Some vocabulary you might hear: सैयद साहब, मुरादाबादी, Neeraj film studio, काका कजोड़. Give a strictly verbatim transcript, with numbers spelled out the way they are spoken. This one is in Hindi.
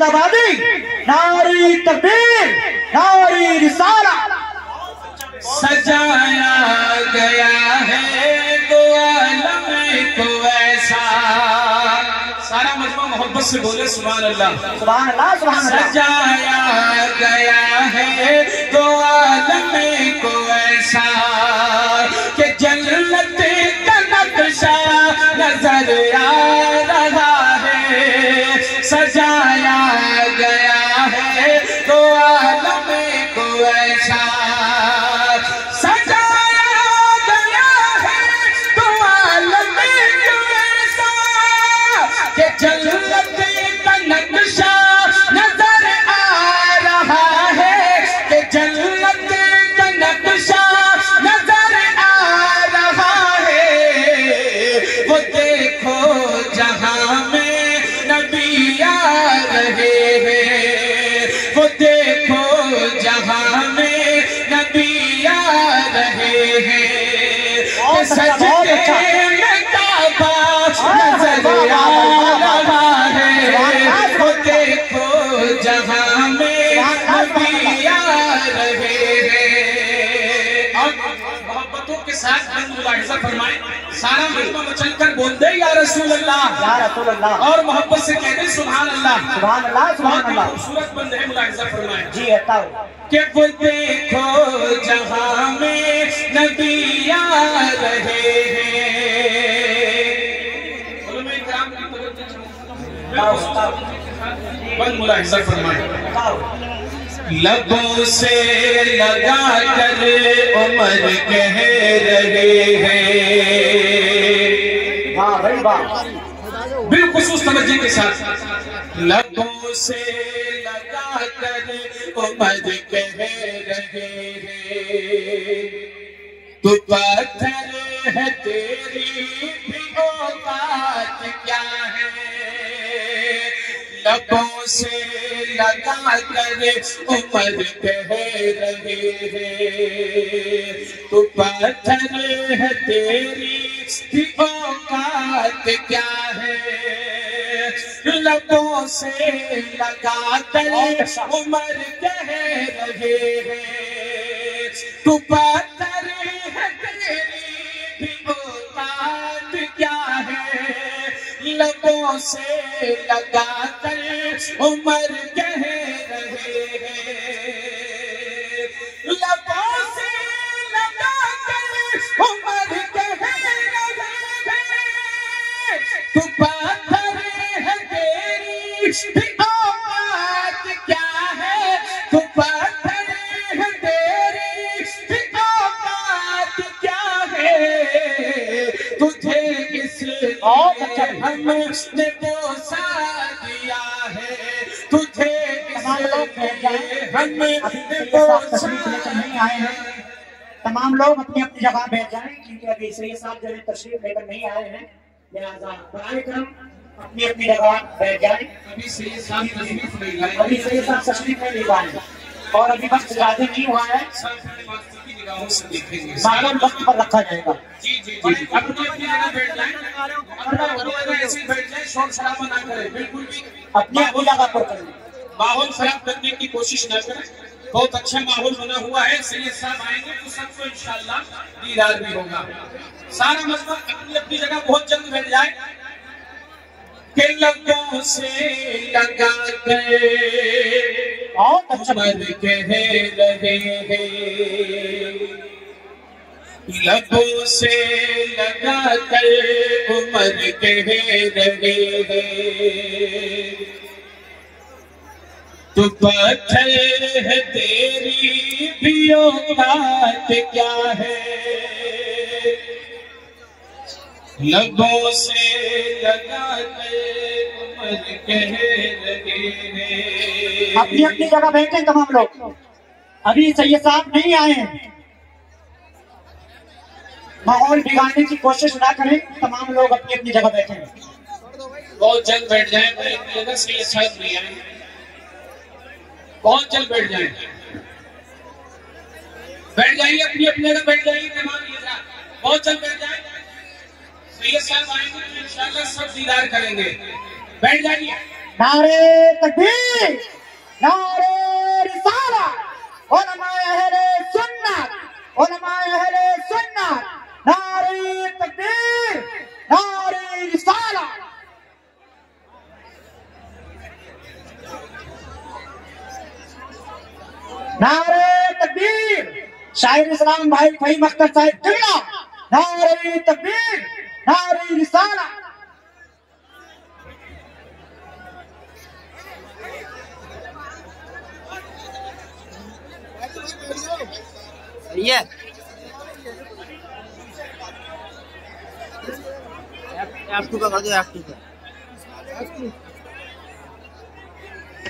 मुरादाबादी नारी तकबीर नारी रिसाला। सजाया गया है तो आलम को ऐसा, सारा मजमा मोहब्बत से बोले सुभान अल्लाह सुभान अल्लाह सुभान अल्लाह। सजाया गया है तो आलम को ऐसा कि जन्नत का नक्शा नजर आ रहा है। सजाया गया है तो आलम को ऐसा, फरमाए सारा मजमा मचल कर बोल दे या रसूल अल्लाह या रसूल अल्लाह और मोहब्बत से कह दे सुभान अल्लाह सुभान अल्लाह सुभान अल्लाह। खूबसूरत बंद है मुलाहिजा फरमाए जी हटाओ के वो देखो जहां में नबी आ रहे हैं। उलमा इकराम की तवज्जो बंद मुलाहिजा फरमाए। लबों से लगा कर उमर कह रहे हैं, वाह भाई वाह, बिलखुसूस तवज्जो के साथ। लबों से लगा कर उमर कह रहे हैं, तू पत्थर है तेरी भी औकात क्या है। लबों से लगा कर उमर कह रहे हैं, तू पत्थर है तेरी भी औकात क्या है। लबों से लगा कर उमर कह रहे हैं, तू पत्थर है तेरी भी औकात क्या है। लबों से लगाकर उमर कह रहे हैं, लबों से लगाकर उमर कह रहे हैं, तू पत्थर है तेरी भी औकात क्या है। तू पत्थर है तेरी भी औकात क्या है, तुझे किसने हमने बोसा दिया है। तुझे हमने नहीं आए हैं, तमाम लोग अपनी अपनी जगह बैठ जाएं क्योंकि अभी सैयद साहब जो है तशरीफ लेकर नहीं आए हैं, लिहाजा बराए अपनी अपनी जगह बैठ जाएं। अभी सैयद साहब तशरीफ नहीं लाए अभी सैयद साहब तशरीफ नहीं लाए और अभी वक्त ज्यादा नहीं हुआ है, सारा वक्त पर रखा जाएगा। जी जी जी अपनी अपनी जगह बैठ जाएं, ऐसे बैठ जाएं, शोर शराबा ना करें, बिल्कुल भी अपनी अपनी जगह पर करें, माहौल खराब करने की कोशिश ना करें। बहुत अच्छा माहौल बना हुआ है, सैयद साहब आएंगे तो सबको इंशाल्लाह दीदार भी होगा। सारा मजमा अपनी अपनी जगह बहुत जल्द बैठ जाए। के लबों से लगा कर और उमर कह रहे हैं, लबों से लगा कर उमर कह रहे हैं, तू पत्थर है तेरी भी औकात क्या है। लबों से लगा कर उमर कह रहे हैं, अपनी अपनी जगह बैठे तमाम लोग, अभी सैयद साहब नहीं आए हैं, माहौल बिगाड़ने की कोशिश ना करें, तमाम लोग अपनी अपनी जगह बैठे हैं। बहुत जल्द बैठ जाएं, सैयद साहब नहीं आए, बहुत जल्द बैठ जाएं, बैठ जाइए अपनी अपनी जगह बैठ जाइए तमाम, बहुत जल्द बैठ जाएं। सैयद साहब आएंगे इंशाल्लाह सब दीदार करेंगे, बैठ जाइए। नारे तकबीर, नारे रिसालत, उलमाए अहले सुन्नत, उलमाए अहले सुन्नत, नारे तकबीर, नारे रिसालत। नारे तकबीर शायर इस्लाम भाई फही मख्तर साहिब टिल्ला, नारे तकबीर, नारे रिसालत। Yeah. F two का भागे F two का